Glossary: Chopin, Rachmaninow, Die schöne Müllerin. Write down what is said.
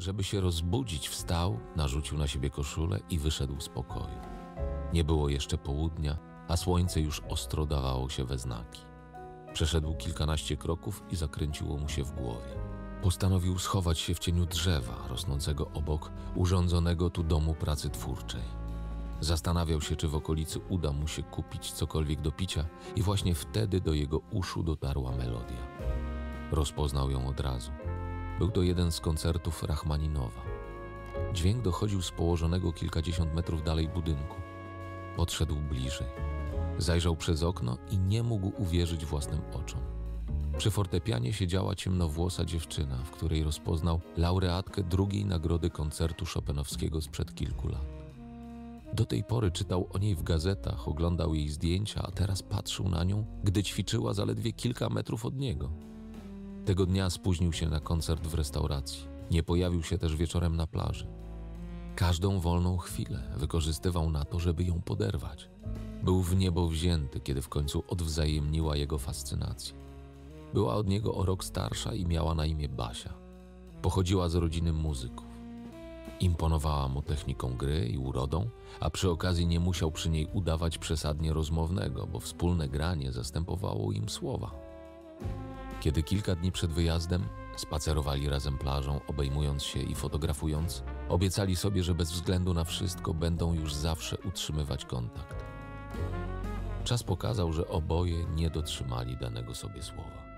Żeby się rozbudzić, wstał, narzucił na siebie koszulę i wyszedł z pokoju. Nie było jeszcze południa, a słońce już ostro dawało się we znaki. Przeszedł kilkanaście kroków i zakręciło mu się w głowie. Postanowił schować się w cieniu drzewa rosnącego obok urządzonego tu domu pracy twórczej. Zastanawiał się, czy w okolicy uda mu się kupić cokolwiek do picia i właśnie wtedy do jego uszu dotarła melodia. Rozpoznał ją od razu. Był to jeden z koncertów Rachmaninowa. Dźwięk dochodził z położonego kilkadziesiąt metrów dalej budynku. Podszedł bliżej. Zajrzał przez okno i nie mógł uwierzyć własnym oczom. Przy fortepianie siedziała ciemnowłosa dziewczyna, w której rozpoznał laureatkę drugiej nagrody koncertu Chopinowskiego sprzed kilku lat. Do tej pory czytał o niej w gazetach, oglądał jej zdjęcia, a teraz patrzył na nią, gdy ćwiczyła zaledwie kilka metrów od niego. Tego dnia spóźnił się na koncert w restauracji. Nie pojawił się też wieczorem na plaży. Każdą wolną chwilę wykorzystywał na to, żeby ją poderwać. Był w niebo wzięty, kiedy w końcu odwzajemniła jego fascynację. Była od niego o rok starsza i miała na imię Basia. Pochodziła z rodziny muzyków. Imponowała mu techniką gry i urodą, a przy okazji nie musiał przy niej udawać przesadnie rozmownego, bo wspólne granie zastępowało im słowa. Kiedy kilka dni przed wyjazdem spacerowali razem plażą, obejmując się i fotografując, obiecali sobie, że bez względu na wszystko będą już zawsze utrzymywać kontakt. Czas pokazał, że oboje nie dotrzymali danego sobie słowa.